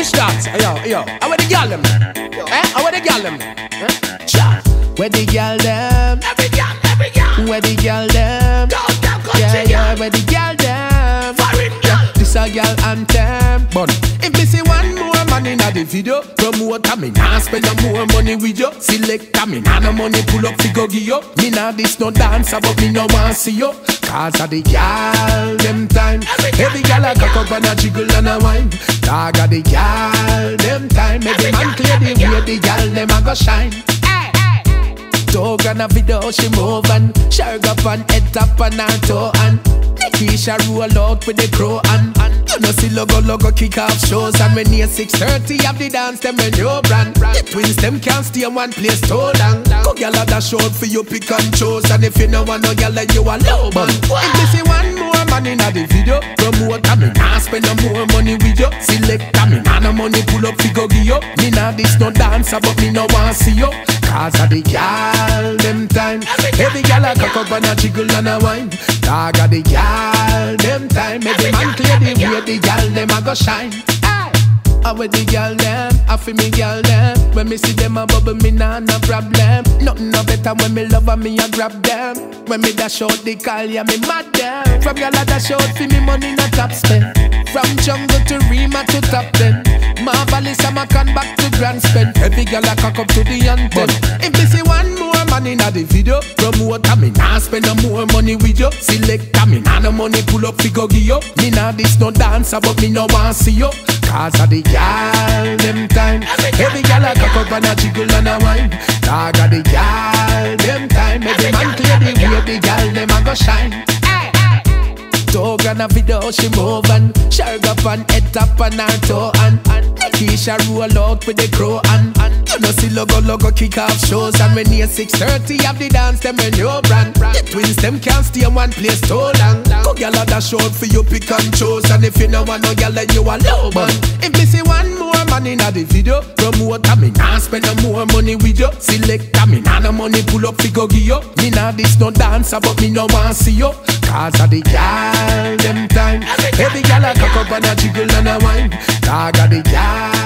Which that? Yo, I wear the gyal them. I wear the gyal them. Where the gyal them? Every gyal. Where the gyal them? Yeah, where the gyal them? Foreign gyal. This a gyal anthem. But if me see one more man inna the video, promote a me nah spend no more money with you. Select a me nah no money pull up fi go give you. Me nah this no dancer, but me no want see you. Cause of the gyal them time. Every gyal a cock up and a jiggle and a wine. Dog of the gyal them time. Every man clear the way, the gyal them a go shine. Dog on a video, she move and shark up and head up and her toe and Nikisha roll out with the crow and you know see logo kick off shows. And when near 6:30 have the dance, them a new brand. The twins them can't stay in one place too long. Go gyal a dash out for you pick and choose. And if you know want no gyal, you a low man. If you see one more man in the video, promote a me nah spend no more money with you. Select a me nah no money pull up fi go give you. Me nah this no dancer, but me no want see you. Cause of the gyal them time. Every gyal a cock up and a jiggle and a wine. Dog of the gyal them time. Every man clear the way, the gyal them a go shine. I wear the gyal them, I feel me gyal them. When me see them a bubble, me nah no problem. Nothing no better when me love and me a grab them. When me dash out the call, yeah me mad them. From gyal a dash out for me money no top spend. From jungle to Rima to top 10. Marvelous, I'ma come back to grand spend. Every girl I cock up to the anthem. If you see one more man in the video, promote a me nah spend no more money with you. Select a me nah no money pull up fi go give you. Me nah this no dancer, but me no want see you. Cause of the gyal them time. Every girl I cock up and a jiggle and a wine. Dog of the gyal them time. Every man clear the way, the gyal them a go shine. Dog on a video, she move and shark up and head up and her toe and Nikisha roll out with the crow and you know see logo kick off shows. And when near 6:30 have the dance, them a new brand. The twins them can't stay in one place too long. Go gyal a dash out for you pick and choose. And if you no want no gyal, then you a low man. If you see one more man in the video, promote a me nah spend no more money with you. Select a me nah no money pull up fi go give you. Me nah this no dancer, but me no want see you. Cause of the gyal them time. Every gyal a cock up and a jiggle and a wine. Dog of the gyal.